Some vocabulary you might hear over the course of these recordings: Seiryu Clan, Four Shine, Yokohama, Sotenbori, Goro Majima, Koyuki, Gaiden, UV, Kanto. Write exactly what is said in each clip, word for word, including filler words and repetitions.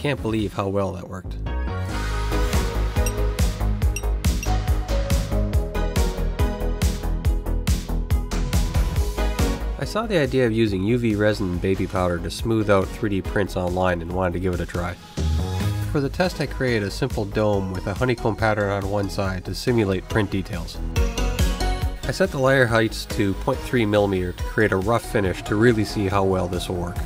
Can't believe how well that worked. I saw the idea of using U V resin and baby powder to smooth out three D prints online and wanted to give it a try. For the test I created a simple dome with a honeycomb pattern on one side to simulate print details. I set the layer heights to zero point three millimeters to create a rough finish to really see how well this will work.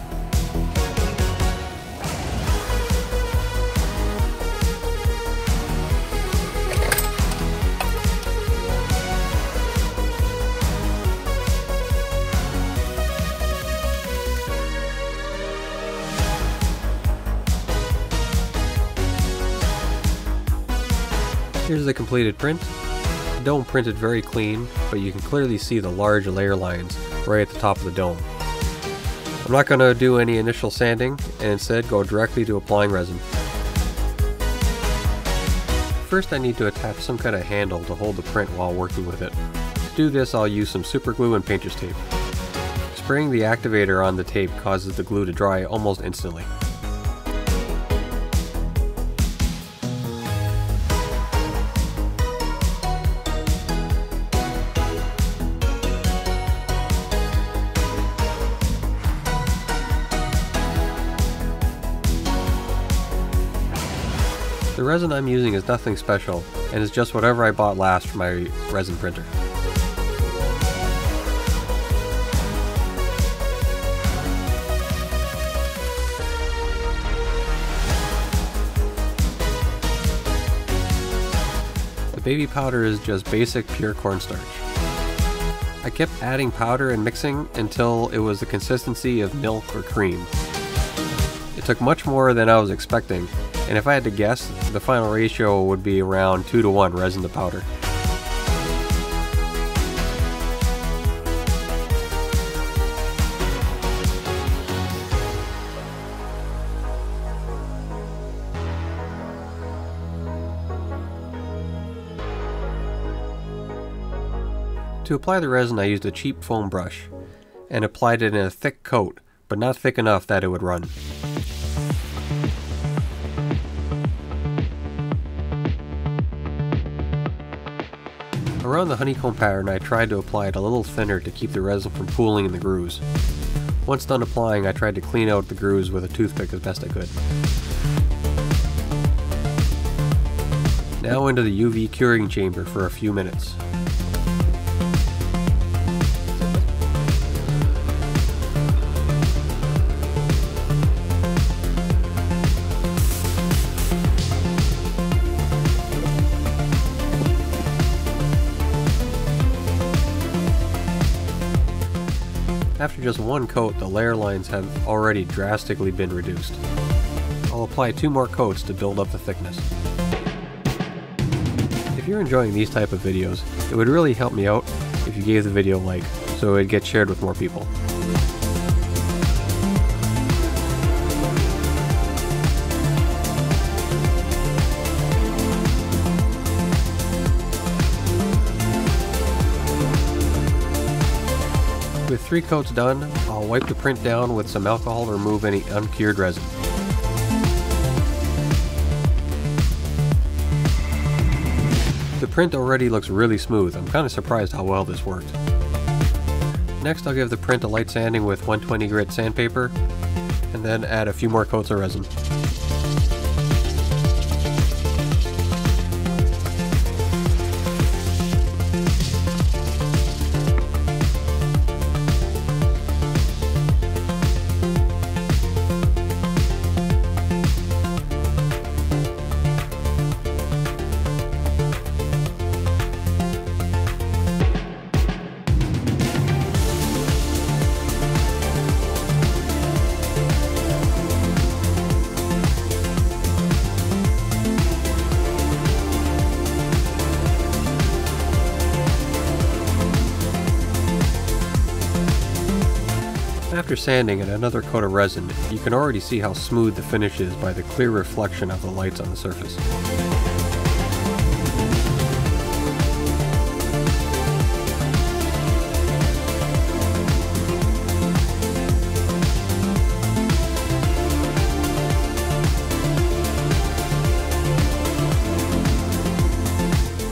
Here's the completed print. The dome printed very clean, but you can clearly see the large layer lines right at the top of the dome. I'm not going to do any initial sanding and instead go directly to applying resin. First I need to attach some kind of handle to hold the print while working with it. To do this I'll use some super glue and painter's tape. Spraying the activator on the tape causes the glue to dry almost instantly. The resin I'm using is nothing special and is just whatever I bought last for my resin printer. The baby powder is just basic pure cornstarch. I kept adding powder and mixing until it was the consistency of milk or cream. It took much more than I was expecting, and if I had to guess, the final ratio would be around two to one resin to powder. To apply the resin, I used a cheap foam brush and applied it in a thick coat, but not thick enough that it would run. Around the honeycomb pattern, I tried to apply it a little thinner to keep the resin from pooling in the grooves. Once done applying, I tried to clean out the grooves with a toothpick as best I could. Now into the U V curing chamber for a few minutes. After just one coat, the layer lines have already drastically been reduced. I'll apply two more coats to build up the thickness. If you're enjoying these type of videos, it would really help me out if you gave the video a like, so it would get shared with more people. With three coats done, I'll wipe the print down with some alcohol to remove any uncured resin. The print already looks really smooth. I'm kind of surprised how well this worked. Next I'll give the print a light sanding with one twenty grit sandpaper and then add a few more coats of resin. After sanding and another coat of resin, you can already see how smooth the finish is by the clear reflection of the lights on the surface.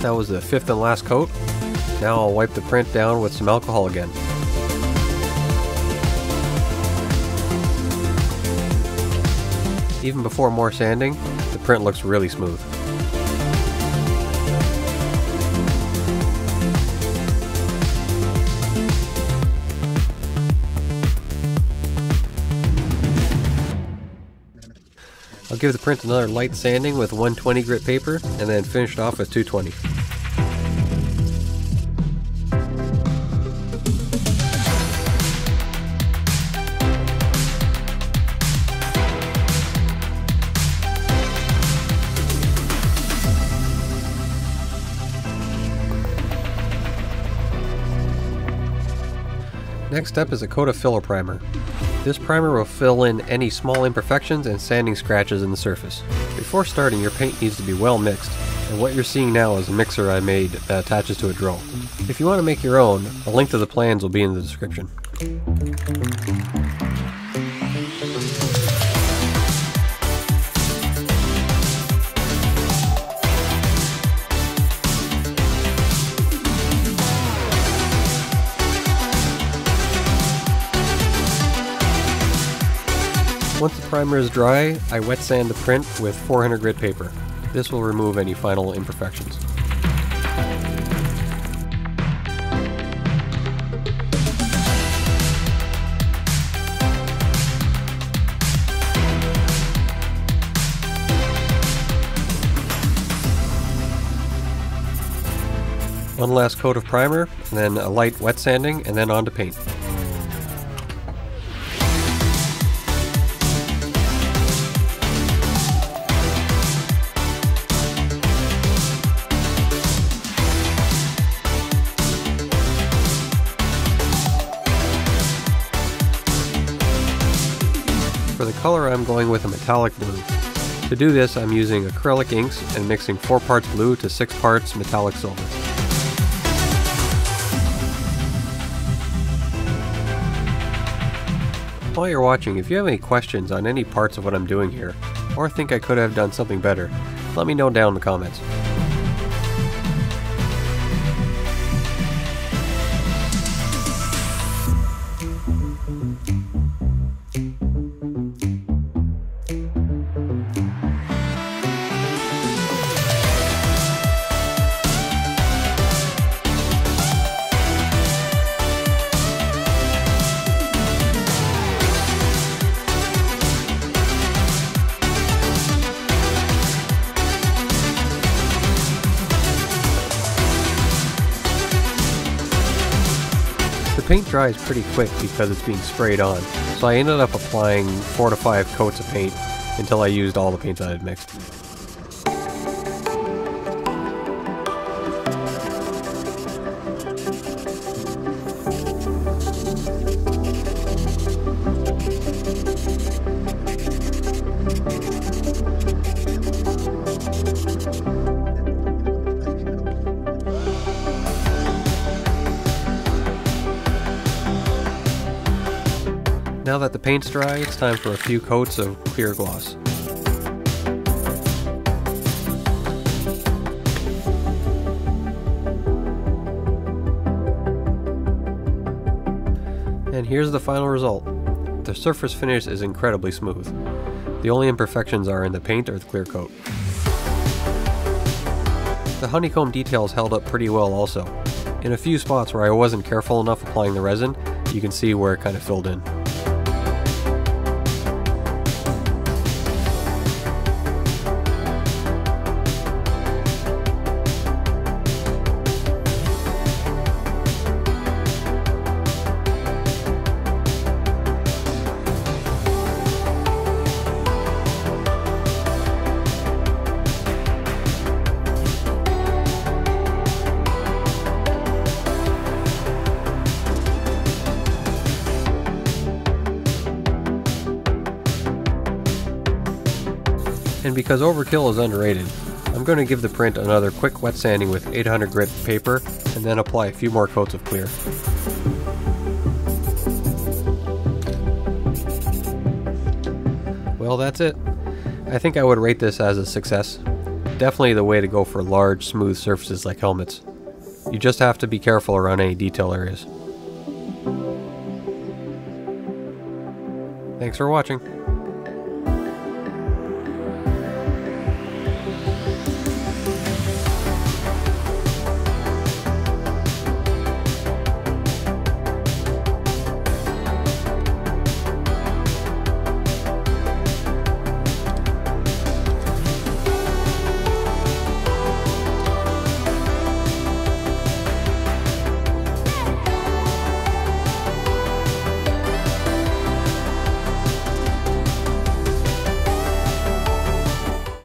That was the fifth and last coat. Now I'll wipe the print down with some alcohol again. Even before more sanding, the print looks really smooth. I'll give the print another light sanding with one twenty grit paper and then finish it off with two twenty. Next up is a coat of filler primer. This primer will fill in any small imperfections and sanding scratches in the surface. Before starting, your paint needs to be well mixed, and what you're seeing now is a mixer I made that attaches to a drill. If you want to make your own, a link to the plans will be in the description. Once the primer is dry, I wet sand the print with four hundred grit paper. This will remove any final imperfections. One last coat of primer, and then a light wet sanding, and then on to paint. For the color, I'm going with a metallic blue. To do this, I'm using acrylic inks and mixing four parts blue to six parts metallic silver. While you're watching, if you have any questions on any parts of what I'm doing here, or think I could have done something better, let me know down in the comments. The paint dries pretty quick because it's being sprayed on, so I ended up applying four to five coats of paint until I used all the paints I had mixed. Now that the paint's dry, it's time for a few coats of clear gloss. And here's the final result. The surface finish is incredibly smooth. The only imperfections are in the paint or the clear coat. The honeycomb details held up pretty well also. In a few spots where I wasn't careful enough applying the resin, you can see where it kind of filled in. And because overkill is underrated, I'm going to give the print another quick wet sanding with eight hundred grit paper and then apply a few more coats of clear. Well, that's it. I think I would rate this as a success. definitely the way to go for large, smooth surfaces like helmets. You just have to be careful around any detail areas. Thanks for watching.